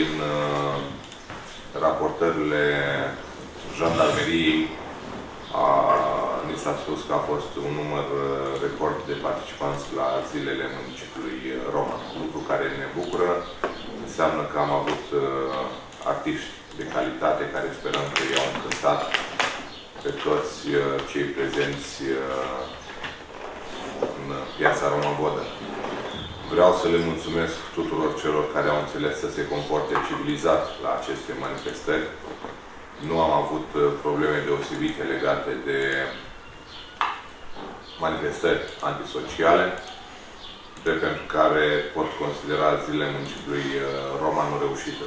Din raportările jandarmeriei ni s-a spus că a fost un număr record de participanți la zilele municipiului Roman. Lucru care ne bucură, înseamnă că am avut artiști de calitate care sperăm că i-au încântat pe toți cei prezenți în piața Roman-Vodă. Vreau să le mulțumesc tuturor celor care au înțeles să se comporte civilizat la aceste manifestări. Nu am avut probleme deosebite legate de manifestări antisociale, de pentru care pot considera zilele municipiului Roman o reușită.